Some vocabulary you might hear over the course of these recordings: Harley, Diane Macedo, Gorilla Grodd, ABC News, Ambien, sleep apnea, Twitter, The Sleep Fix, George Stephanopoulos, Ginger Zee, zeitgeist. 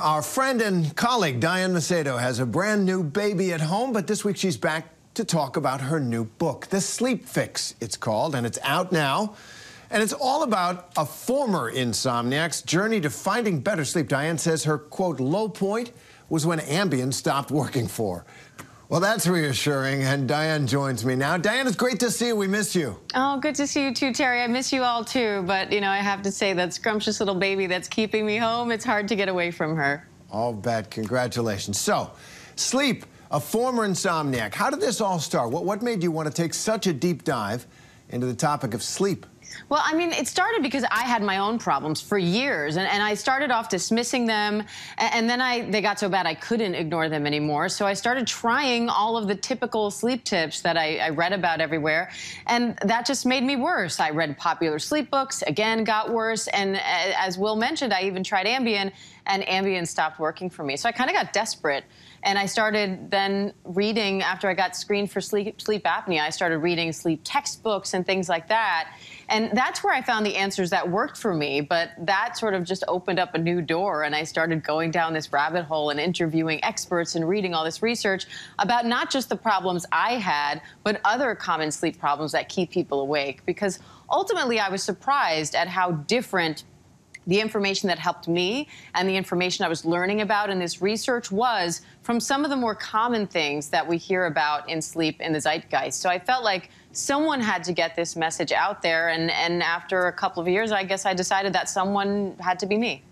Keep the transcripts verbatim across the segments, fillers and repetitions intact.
Our friend and colleague Diane Macedo has a brand new baby at home, but this week she's back to talk about her new book, The Sleep Fix, it's called, and it's out now. And it's all about a former insomniac's journey to finding better sleep. Diane says her, quote, low point was when Ambien stopped working for her. Well, that's reassuring, and Diane joins me now. Diane, it's great to see you. We miss you. Oh, good to see you, too, Terry. I miss you all, too. But, you know, I have to say that scrumptious little baby that's keeping me home, it's hard to get away from her. I'll bet. Congratulations. So, sleep, a former insomniac. How did this all start? What, what made you want to take such a deep dive into the topic of sleep? Well, I mean, it started because I had my own problems for years, and, and I started off dismissing them, and, and then I they got so bad I couldn't ignore them anymore, so I started trying all of the typical sleep tips that I, I read about everywhere, and that just made me worse. I read popular sleep books, again, got worse, and as Will mentioned, I even tried Ambien, and Ambien stopped working for me. So I kind of got desperate, and I started then reading, after I got screened for sleep, sleep apnea, I started reading sleep textbooks and things like that, and And that's where I found the answers that worked for me, but that sort of just opened up a new door, and I started going down this rabbit hole and interviewing experts and reading all this research about not just the problems I had, but other common sleep problems that keep people awake, because ultimately I was surprised at how different the information that helped me and the information I was learning about in this research was from some of the more common things that we hear about in sleep in the zeitgeist. So I felt like someone had to get this message out there, and, and after a couple of years, I guess I decided that someone had to be me.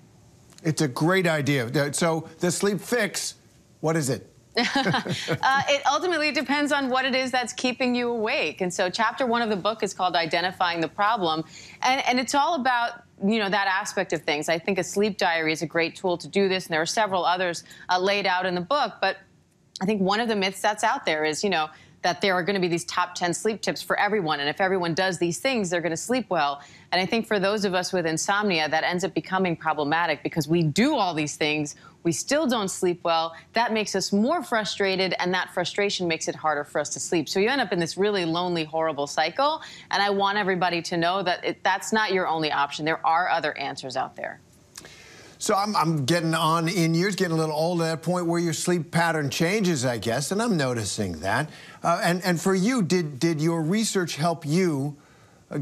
It's a great idea. So the Sleep Fix, what is it? uh, it ultimately depends on what it is that's keeping you awake. And so chapter one of the book is called Identifying the Problem, and, and it's all about, you know, that aspect of things. I think a sleep diary is a great tool to do this, and there are several others uh, laid out in the book, but I think one of the myths that's out there is, you know, that there are going to be these top ten sleep tips for everyone, and if everyone does these things, they're going to sleep well. And I think for those of us with insomnia, that ends up becoming problematic because we do all these things, we still don't sleep well. That makes us more frustrated, and that frustration makes it harder for us to sleep. So you end up in this really lonely, horrible cycle, and I want everybody to know that it, that's not your only option. There are other answers out there. So I'm, I'm getting on in years, getting a little old, at that point where your sleep pattern changes, I guess, and I'm noticing that. Uh, and, and for you, did, did your research help you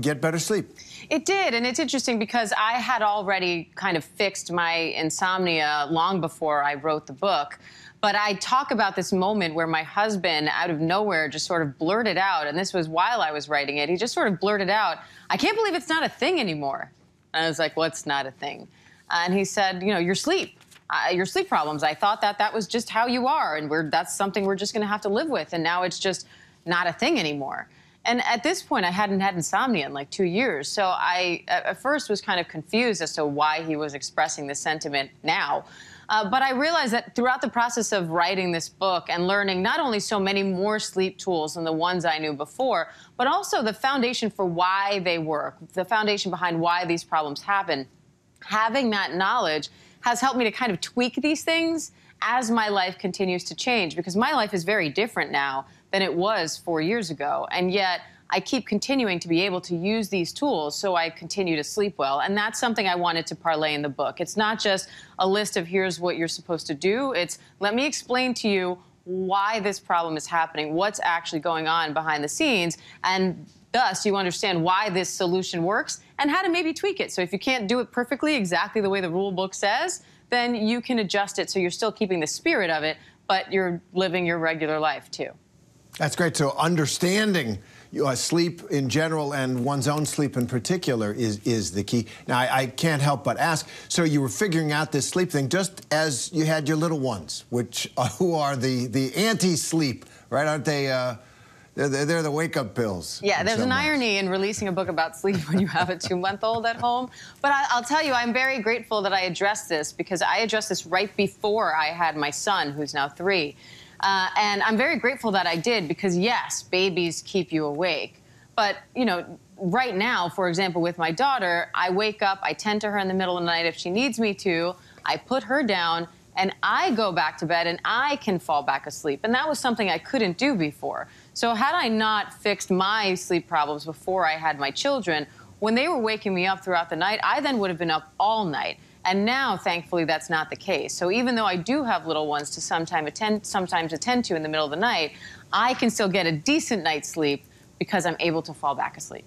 get better sleep? It did, and it's interesting because I had already kind of fixed my insomnia long before I wrote the book. But I talk about this moment where my husband, out of nowhere, just sort of blurted out, and this was while I was writing it, he just sort of blurted out, "I can't believe it's not a thing anymore." And I was like, "What's not a thing?" And he said, you know, your sleep, uh, your sleep problems. I thought that that was just how you are, and we're, that's something we're just going to have to live with, and now it's just not a thing anymore. And at this point, I hadn't had insomnia in like two years, so I at first was kind of confused as to why he was expressing this sentiment now. Uh, but I realized that throughout the process of writing this book and learning not only so many more sleep tools than the ones I knew before, but also the foundation for why they work, the foundation behind why these problems happen. Having that knowledge has helped me to kind of tweak these things as my life continues to change, because my life is very different now than it was four years ago, and yet I keep continuing to be able to use these tools so I continue to sleep well, and that's something I wanted to parlay in the book. It's not just a list of here's what you're supposed to do, it's let me explain to you why this problem is happening, what's actually going on behind the scenes, and thus you understand why this solution works and how to maybe tweak it. So if you can't do it perfectly exactly the way the rule book says, then you can adjust it so you're still keeping the spirit of it, but you're living your regular life too. That's great. So understanding uh, sleep in general and one's own sleep in particular is, is the key. Now, I, I can't help but ask, so you were figuring out this sleep thing just as you had your little ones, which uh, who are the, the anti-sleep, right? Aren't they? Uh, They're, they're the wake-up pills. Yeah, there's an irony in releasing a book about sleep when you have a two month old at home. But I, I'll tell you, I'm very grateful that I addressed this, because I addressed this right before I had my son, who's now three. Uh, and I'm very grateful that I did, because, yes, babies keep you awake. But, you know, right now, for example, with my daughter, I wake up, I tend to her in the middle of the night if she needs me to, I put her down, and I go back to bed and I can fall back asleep. And that was something I couldn't do before. So had I not fixed my sleep problems before I had my children, when they were waking me up throughout the night, I then would have been up all night. And now, thankfully, that's not the case. So even though I do have little ones to sometime attend, sometimes attend to in the middle of the night, I can still get a decent night's sleep because I'm able to fall back asleep.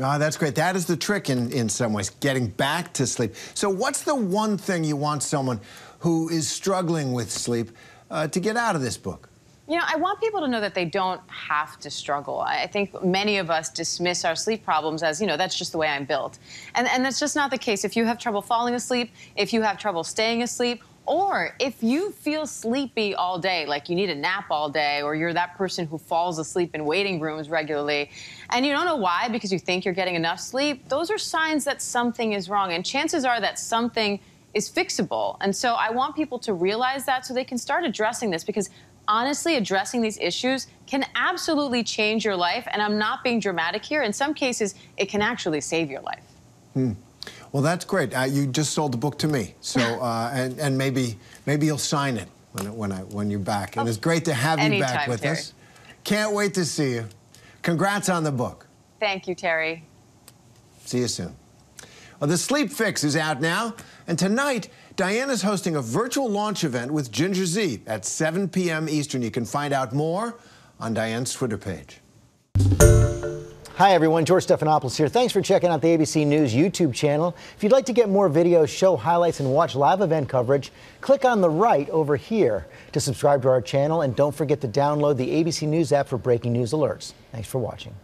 Oh, that's great. That is the trick in, in some ways, getting back to sleep. So what's the one thing you want someone who is struggling with sleep uh, to get out of this book? You know, I want people to know that they don't have to struggle. I think many of us dismiss our sleep problems as, you know, that's just the way I'm built. And, and that's just not the case. If you have trouble falling asleep, if you have trouble staying asleep, or if you feel sleepy all day, like you need a nap all day, or you're that person who falls asleep in waiting rooms regularly, and you don't know why because you think you're getting enough sleep, those are signs that something is wrong. And chances are that something is fixable. And so I want people to realize that so they can start addressing this, because honestly, addressing these issues can absolutely change your life, and I'm not being dramatic here. In some cases, it can actually save your life. Hmm. Well, that's great. Uh, you just sold the book to me, so uh, and and maybe maybe you'll sign it when when I when you're back. And oh, it's great to have you back with Terry. us. Can't wait to see you. Congrats on the book. Thank you, Terry. See you soon. Well, The Sleep Fix is out now, and tonight, Diana's hosting a virtual launch event with Ginger Zee at seven p m Eastern. You can find out more on Diane's Twitter page. Hi, everyone. George Stephanopoulos here. Thanks for checking out the A B C News YouTube channel. If you'd like to get more videos, show highlights, and watch live event coverage, click on the right over here to subscribe to our channel. And don't forget to download the A B C News app for breaking news alerts. Thanks for watching.